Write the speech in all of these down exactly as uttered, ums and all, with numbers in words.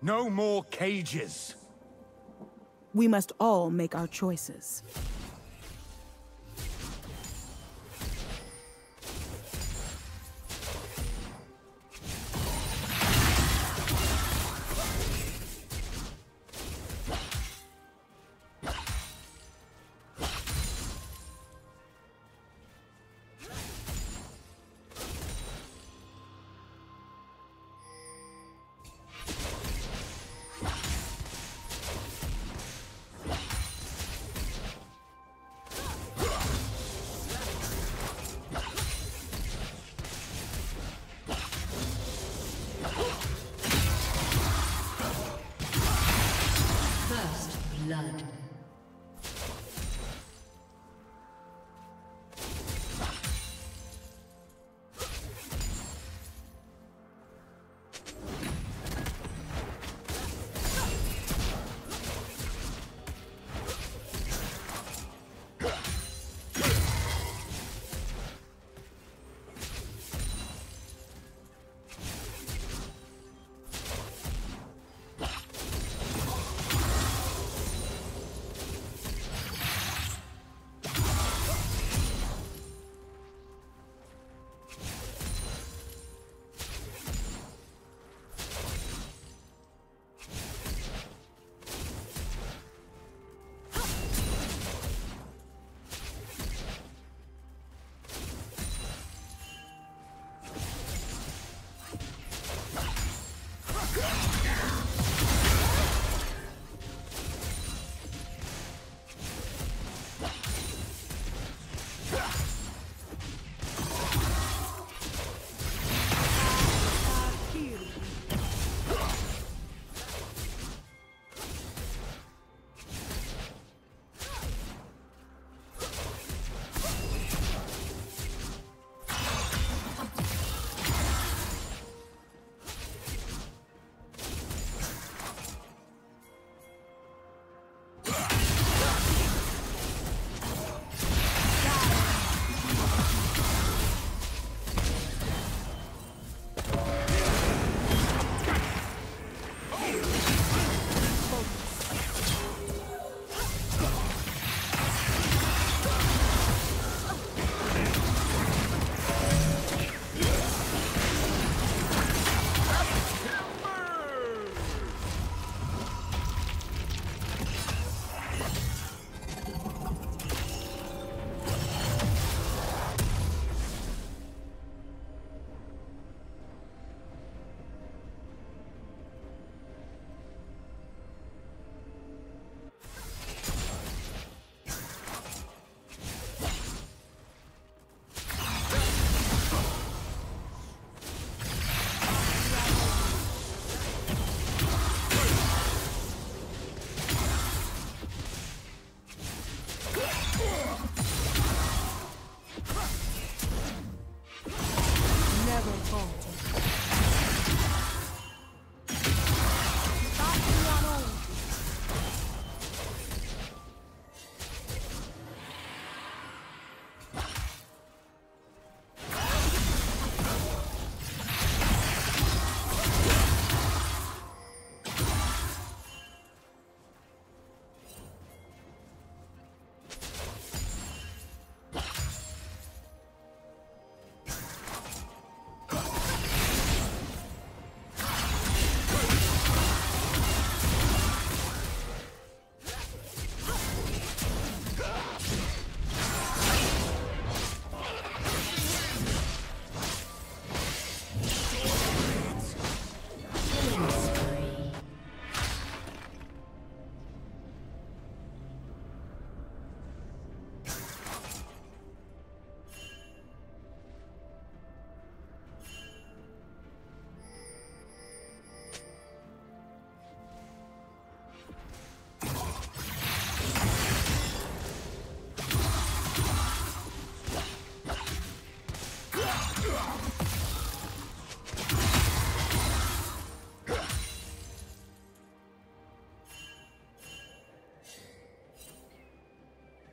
No more cages! We must all make our choices.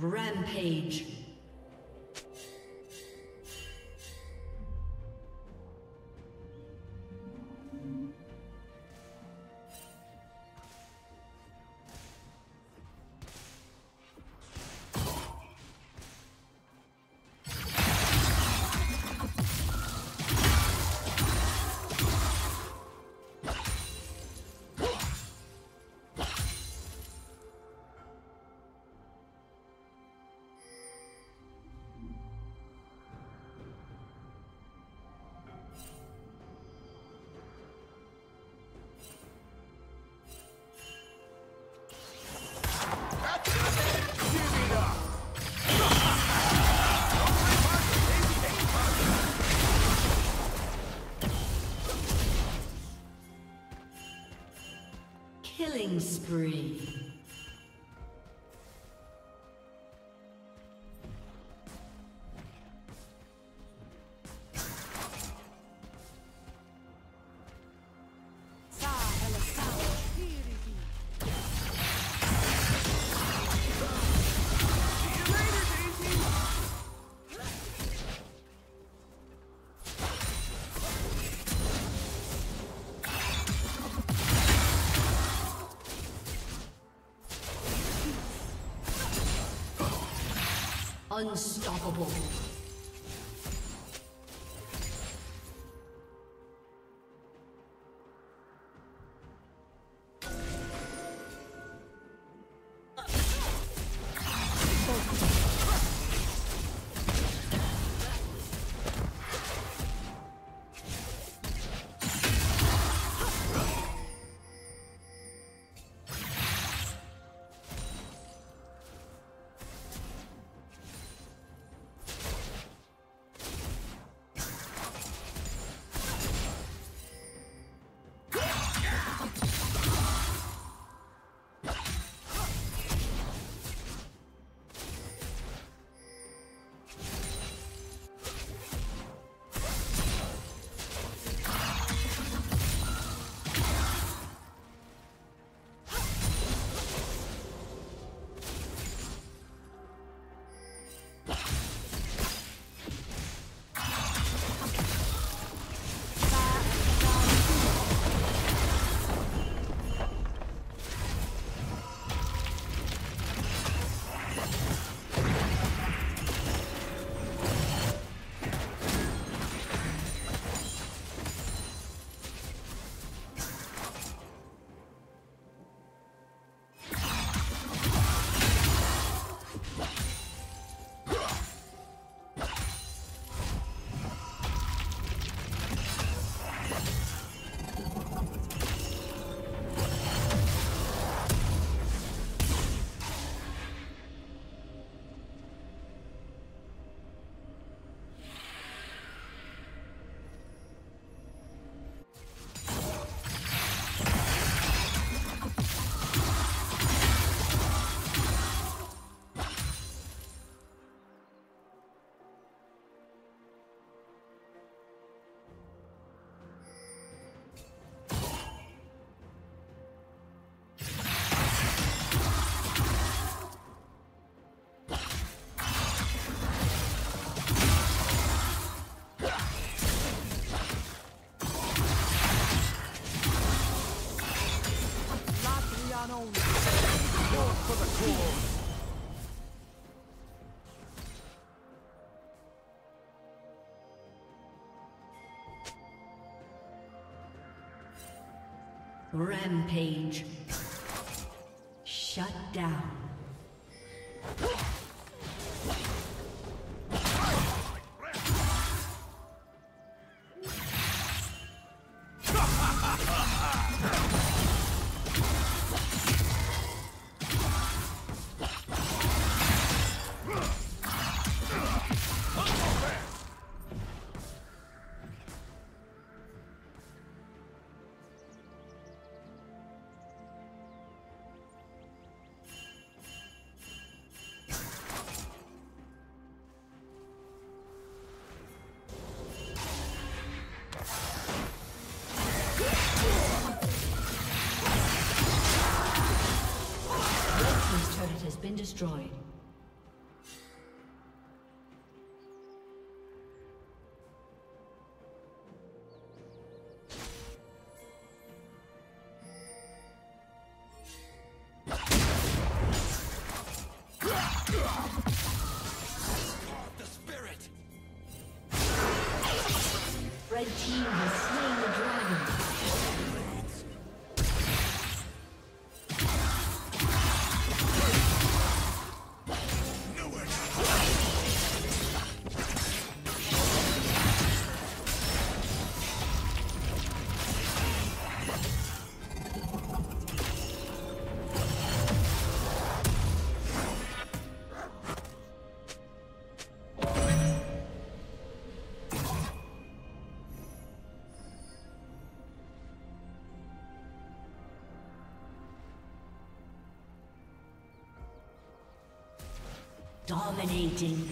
Rampage. Killing spree. Unstoppable. Rampage. Shut down. Destroyed. Dominating.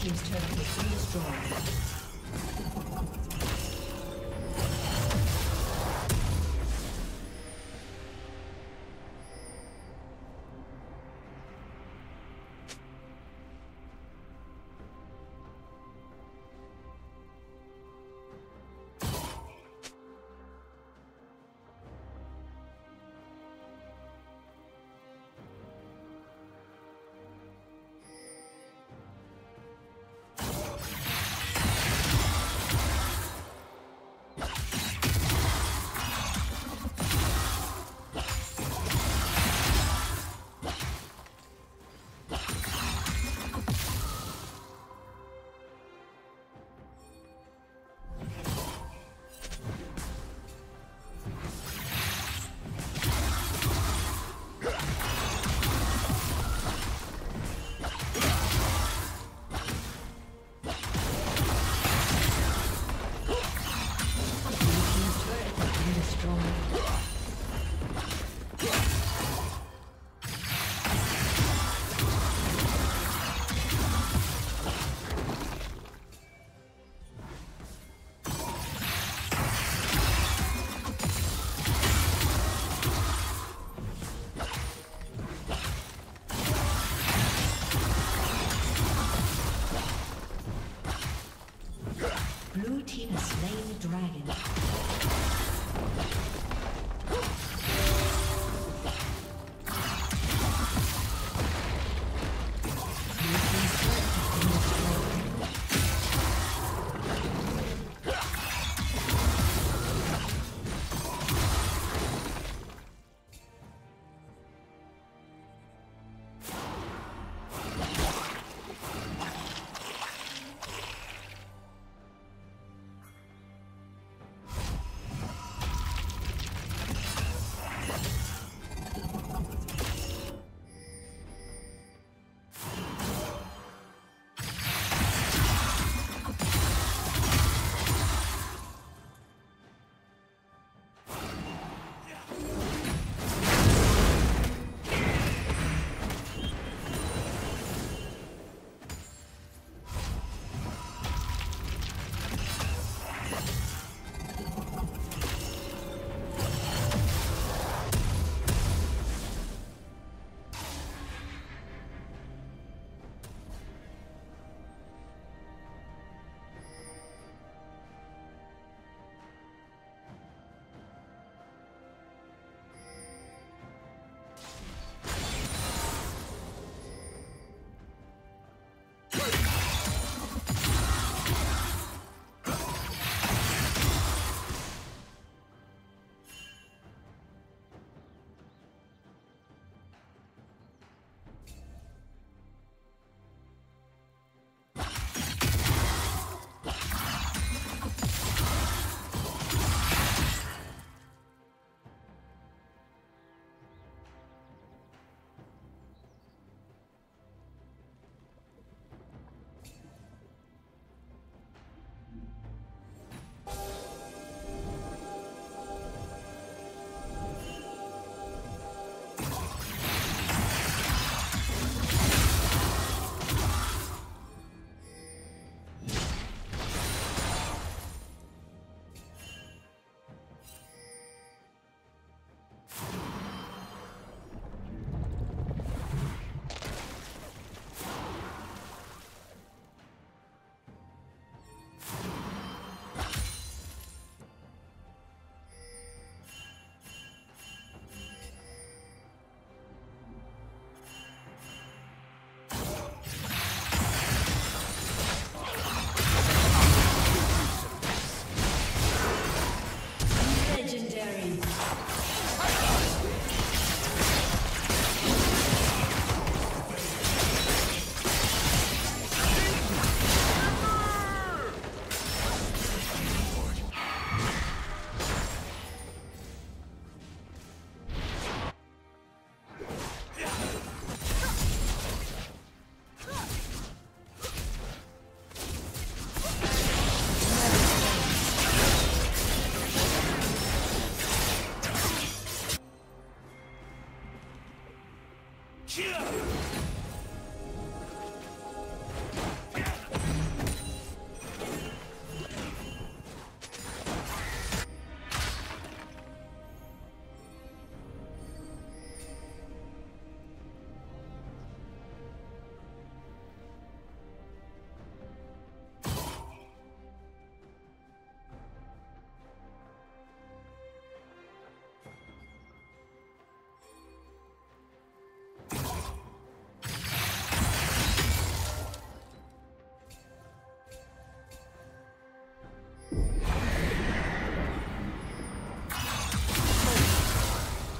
Team's turret was destroyed.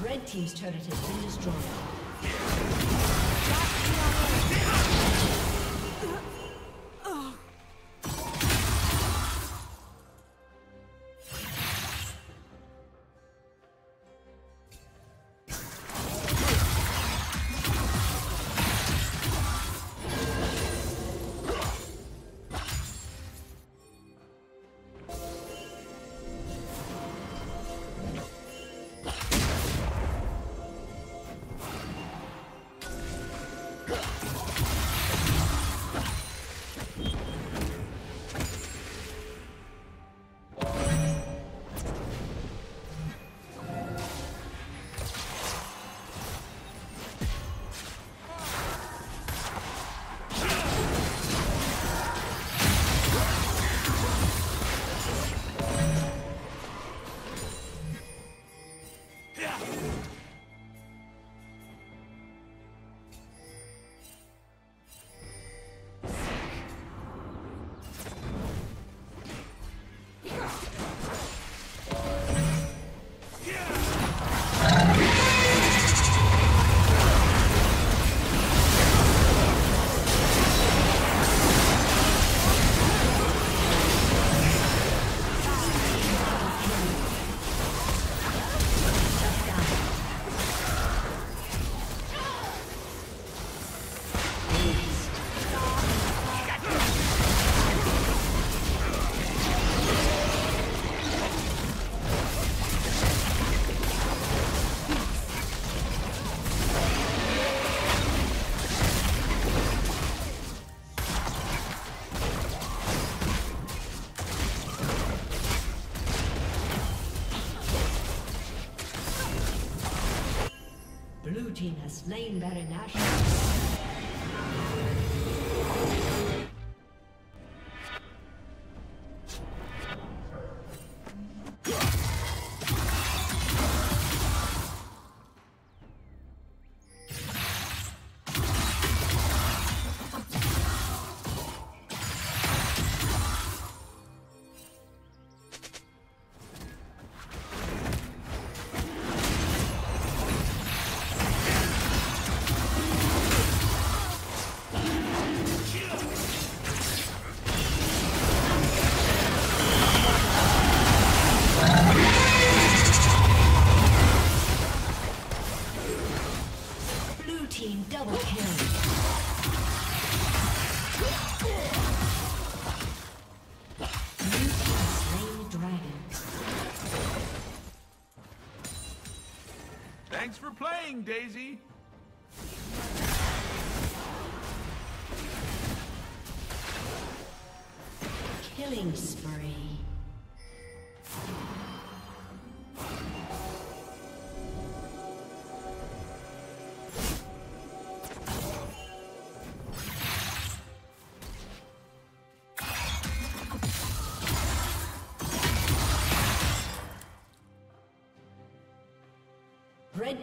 Red team's turret has been destroyed. Team has slain Baron Nashor. Thanks for playing, Daisy! Killing spree. Red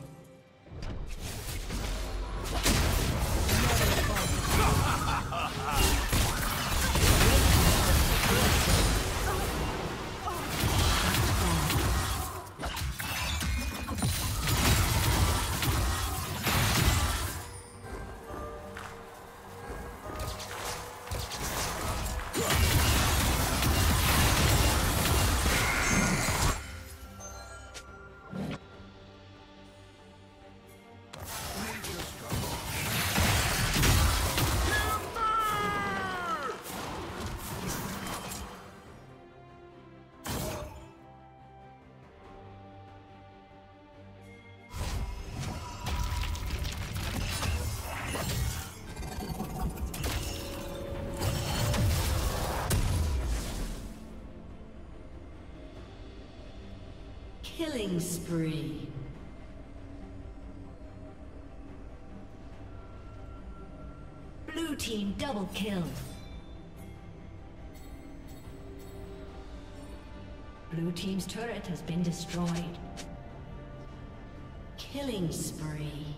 Killing spree. Blue team double kill. Blue team's turret has been destroyed. Killing spree.